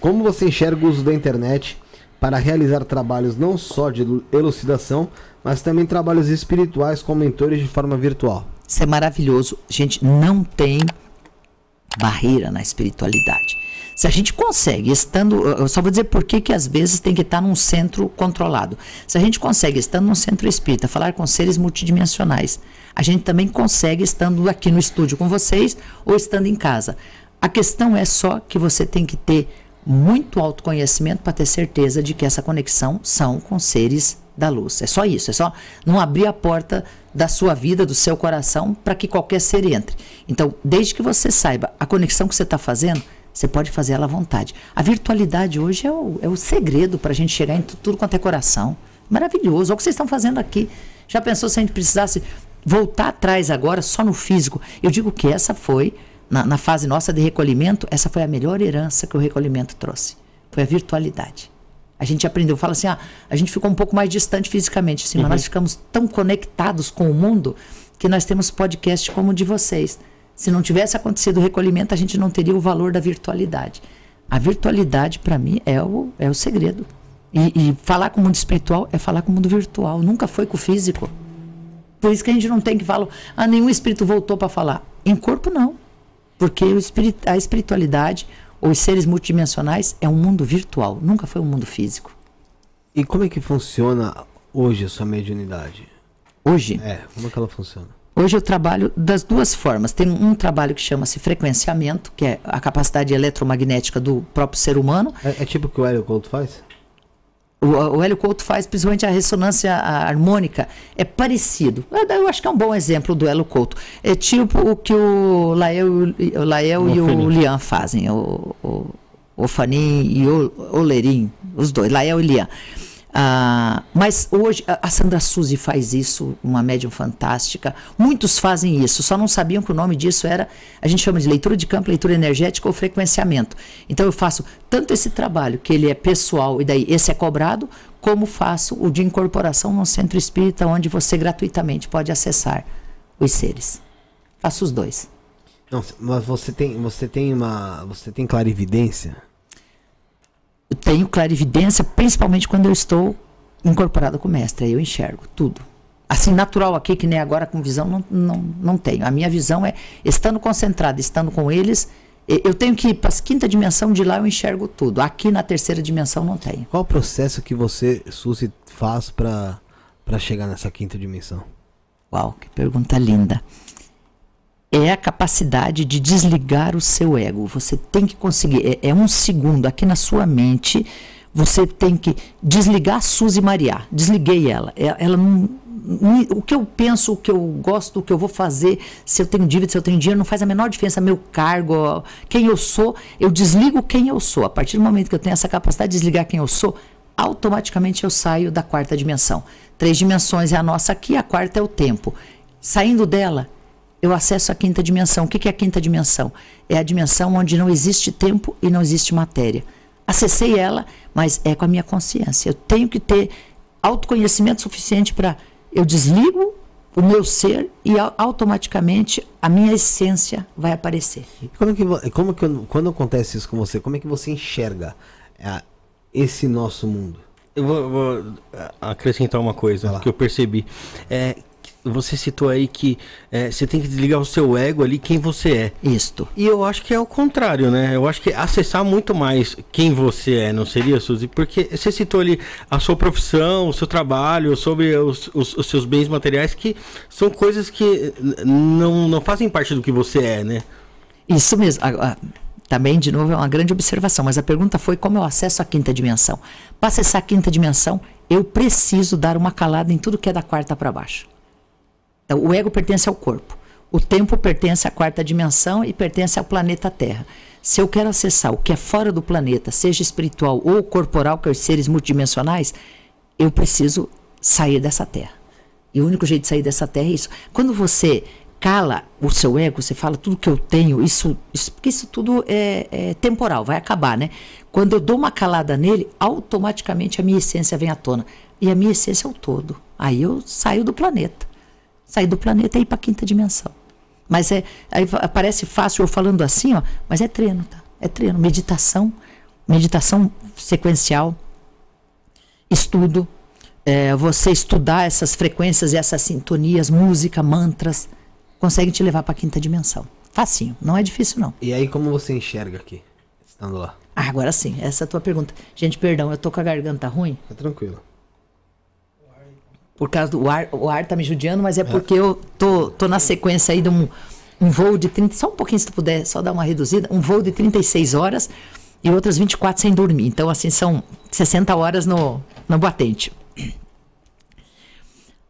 Como você enxerga o uso da internet para realizar trabalhos não só de elucidação, mas também trabalhos espirituais com mentores de forma virtual? Isso é maravilhoso. A gente não tem barreira na espiritualidade. Se a gente consegue, estando... Eu só vou dizer por que às vezes tem que estar num centro controlado. Se a gente consegue, estando num centro espírita, falar com seres multidimensionais, a gente também consegue estando aqui no estúdio com vocês ou estando em casa. A questão é só que você tem que ter muito autoconhecimento para ter certeza de que essa conexão são com seres da luz. É só isso, é só não abrir a porta da sua vida, do seu coração, para que qualquer ser entre. Então, desde que você saiba a conexão que você está fazendo, você pode fazer ela à vontade. A virtualidade hoje é o segredo para a gente chegar em tudo quanto é coração. Maravilhoso, olha o que vocês estão fazendo aqui. Já pensou se a gente precisasse voltar atrás agora só no físico? Eu digo que essa foi... Na fase nossa de recolhimento, essa foi a melhor herança que o recolhimento trouxe. Foi a virtualidade. A gente aprendeu, fala assim, a gente ficou um pouco mais distante fisicamente, assim, mas nós ficamos tão conectados com o mundo que nós temos podcast como o de vocês. Se não tivesse acontecido o recolhimento, a gente não teria o valor da virtualidade. A virtualidade, para mim, é o segredo. E falar com o mundo espiritual é falar com o mundo virtual. Nunca foi com o físico. Por isso que a gente não tem que falar, nenhum espírito voltou para falar. Em corpo, não. Porque a espiritualidade, os seres multidimensionais, é um mundo virtual. Nunca foi um mundo físico. E como é que funciona hoje a sua mediunidade? Hoje? É, como é que ela funciona? Hoje eu trabalho das duas formas. Tem um trabalho que chama-se frequenciamento, que é a capacidade eletromagnética do próprio ser humano. É tipo o que o Hélio Couto faz? O Hélio Couto faz principalmente a ressonância harmônica, é parecido. Eu acho que é um bom exemplo do Hélio Couto. É tipo o que o Lael e o Lian fazem, o Fanin e o Leirin, os dois, Lael e Lian. Mas hoje a Sandra Suzy faz isso, uma médium fantástica. Muitos fazem isso, só não sabiam que o nome disso era, a gente chama de leitura de campo, leitura energética ou frequenciamento. Então eu faço tanto esse trabalho, que ele é pessoal e daí esse é cobrado, como faço o de incorporação num centro espírita, onde você gratuitamente pode acessar os seres. Faço os dois. Não, mas você tem clarividência? Eu tenho clarividência, principalmente quando eu estou incorporada com o mestre. Aí eu enxergo tudo. Assim, natural aqui, que nem agora com visão, não tenho. A minha visão é, estando concentrada, estando com eles, eu tenho que ir para a quinta dimensão, de lá eu enxergo tudo. Aqui na terceira dimensão não tenho. Qual o processo que você, Suzy, faz para chegar nessa quinta dimensão? Uau, que pergunta linda. É a capacidade de desligar o seu ego. Você tem que conseguir, é um segundo aqui na sua mente, você tem que desligar a Suzy Mariah. Desliguei ela. Ela não, o que eu penso, o que eu gosto, o que eu vou fazer, se eu tenho dívida, se eu tenho dinheiro, não faz a menor diferença. Meu cargo, quem eu sou, eu desligo quem eu sou. A partir do momento que eu tenho essa capacidade de desligar quem eu sou, automaticamente eu saio da quarta dimensão. 3 dimensões é a nossa aqui, a quarta é o tempo. Saindo dela, eu acesso a quinta dimensão. O que é a quinta dimensão? É a dimensão onde não existe tempo e não existe matéria. Acessei ela, mas é com a minha consciência. Eu tenho que ter autoconhecimento suficiente para... Eu desligo o meu ser e automaticamente a minha essência vai aparecer. Quando acontece isso com você, como é que você enxerga esse nosso mundo? Eu vou acrescentar uma coisa que eu percebi. Você citou aí que você tem que desligar o seu ego ali, quem você é. Isto. E eu acho que é o contrário, né? Eu acho que acessar muito mais quem você é, não seria, Suzy? Porque você citou ali a sua profissão, o seu trabalho, sobre os seus bens materiais, que são coisas que não fazem parte do que você é, né? Isso mesmo. Também, de novo, é uma grande observação, mas a pergunta foi como eu acesso a quinta dimensão. Para acessar a quinta dimensão, eu preciso dar uma calada em tudo que é da quarta para baixo. O ego pertence ao corpo, o tempo pertence à quarta dimensão e pertence ao planeta Terra. Se eu quero acessar o que é fora do planeta, seja espiritual ou corporal, que é os seres multidimensionais, eu preciso sair dessa Terra. E o único jeito de sair dessa Terra é isso. Quando você cala o seu ego, você fala tudo que eu tenho, isso tudo é temporal, vai acabar, né? Quando eu dou uma calada nele, automaticamente a minha essência vem à tona. E a minha essência é o todo. Aí eu saio do planeta. Sair do planeta e ir para a quinta dimensão. Mas parece fácil eu falando assim, mas é treino, tá? É treino, meditação. meditação sequencial, estudo, você estudar essas frequências e essas sintonias, música, mantras, consegue te levar para a quinta dimensão. Facinho, não é difícil não. E aí como você enxerga aqui, estando lá? Ah, agora sim, essa é a tua pergunta. Gente, perdão, eu tô com a garganta ruim? Tá tranquilo. Por causa do ar, o ar tá me judiando, mas é porque eu tô na sequência aí de um voo de 30, só um pouquinho se tu puder, só dar uma reduzida, um voo de 36 horas e outras 24 sem dormir. Então assim, são 60 horas no batente.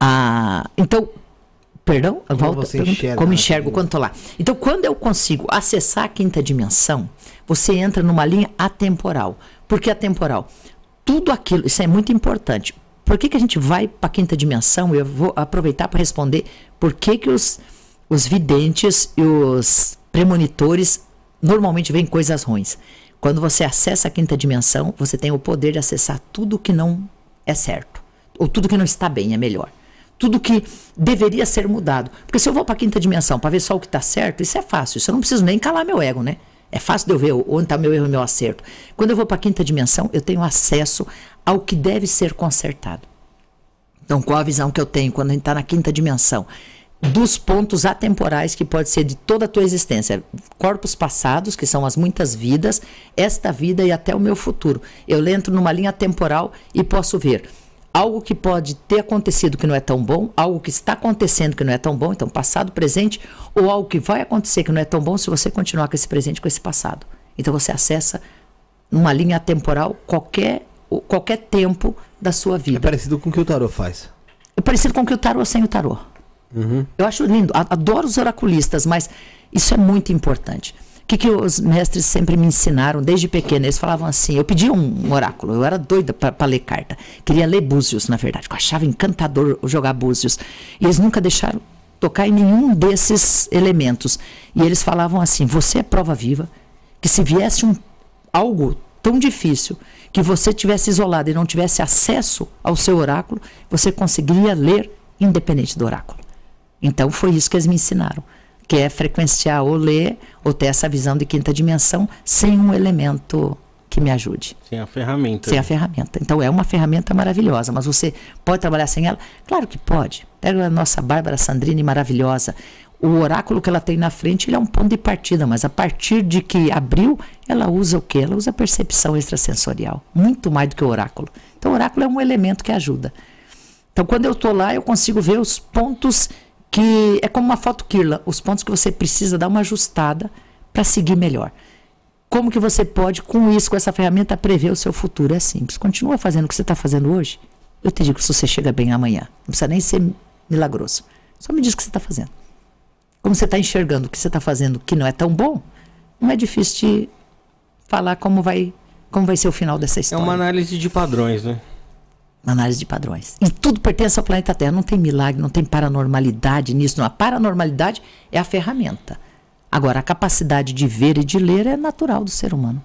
Ah, então, perdão, eu volto, como enxergo quando tô lá. Então quando eu consigo acessar a quinta dimensão, você entra numa linha atemporal. Por que atemporal? Tudo aquilo, isso é muito importante. Por que a gente vai para a quinta dimensão? Eu vou aproveitar para responder por que os videntes e os premonitores normalmente veem coisas ruins. Quando você acessa a quinta dimensão, você tem o poder de acessar tudo que não é certo. Ou tudo que não está bem, é melhor. Tudo que deveria ser mudado. Porque se eu vou para a quinta dimensão para ver só o que está certo, isso é fácil. Isso eu não preciso nem calar meu ego, né? É fácil de eu ver onde está meu erro e meu acerto. Quando eu vou para a quinta dimensão, eu tenho acesso ao que deve ser consertado. Então, qual a visão que eu tenho quando a gente está na quinta dimensão? Dos pontos atemporais que pode ser de toda a tua existência. Corpos passados, que são as muitas vidas, esta vida e até o meu futuro. Eu entro numa linha temporal e posso ver algo que pode ter acontecido que não é tão bom, algo que está acontecendo que não é tão bom, então passado, presente, ou algo que vai acontecer que não é tão bom se você continuar com esse presente, com esse passado. Então você acessa numa linha atemporal qualquer tempo da sua vida. É parecido com o que o tarô faz. É parecido com o que o tarô sem o tarô. Uhum. Eu acho lindo, adoro os oraculistas, mas isso é muito importante. O que os mestres sempre me ensinaram desde pequena? Eles falavam assim, eu pedia um oráculo, eu era doida para ler carta, queria ler búzios, na verdade, eu achava encantador jogar búzios, e eles nunca deixaram tocar em nenhum desses elementos, e eles falavam assim, você é prova viva, que se viesse algo tão difícil, que você tivesse isolado e não tivesse acesso ao seu oráculo, você conseguiria ler independente do oráculo. Então foi isso que eles me ensinaram, que é frequenciar ou ler, ou ter essa visão de quinta dimensão, sem um elemento que me ajude. Sem a ferramenta. Sem a ferramenta. Então é uma ferramenta maravilhosa, mas você pode trabalhar sem ela? Claro que pode. Pega a nossa Bárbara Sandrine maravilhosa. O oráculo que ela tem na frente, ele é um ponto de partida, mas a partir de que abriu, ela usa o quê? Ela usa a percepção extrasensorial, muito mais do que o oráculo. Então o oráculo é um elemento que ajuda. Então quando eu estou lá, eu consigo ver os pontos que é como uma foto-quirla, os pontos que você precisa dar uma ajustada para seguir melhor. Como que você pode, com isso, com essa ferramenta, prever o seu futuro? É simples, continua fazendo o que você está fazendo hoje. Eu te digo que se você chega bem amanhã, não precisa nem ser milagroso. Só me diz o que você está fazendo. Como você está enxergando o que você está fazendo que não é tão bom, não é difícil te falar como vai ser o final dessa história. É uma análise de padrões, né? Análise de padrões. E tudo pertence ao planeta Terra. Não tem milagre, não tem paranormalidade nisso. Não. A paranormalidade é a ferramenta. Agora, a capacidade de ver e de ler é natural do ser humano.